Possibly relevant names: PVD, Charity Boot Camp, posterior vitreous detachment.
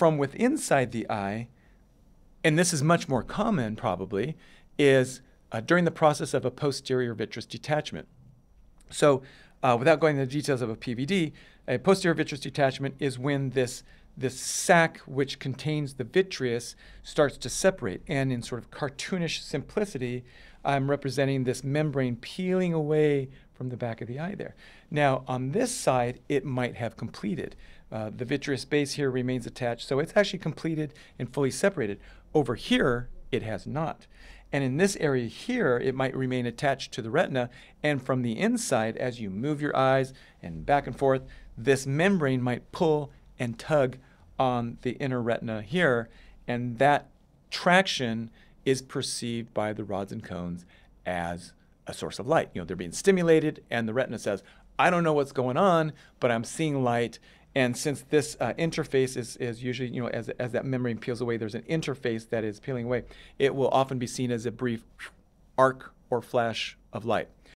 from within inside the eye, and this is much more common probably, is during the process of a posterior vitreous detachment. So without going into the details of a PVD, a posterior vitreous detachment is when this sac which contains the vitreous starts to separate. And in sort of cartoonish simplicity, I'm representing this membrane peeling away from the back of the eye there. Now, on this side, it might have completed. The vitreous base here remains attached, so it's actually completed and fully separated. Over here, it has not. And in this area here, it might remain attached to the retina, and from the inside, as you move your eyes and back and forth, this membrane might pull and tug on the inner retina here, and that traction is perceived by the rods and cones as a source of light. You know, they're being stimulated, and the retina says, I don't know what's going on, but I'm seeing light. And since this interface is usually, you know, as that membrane peels away, there's an interface that is peeling away, it will often be seen as a brief arc or flash of light.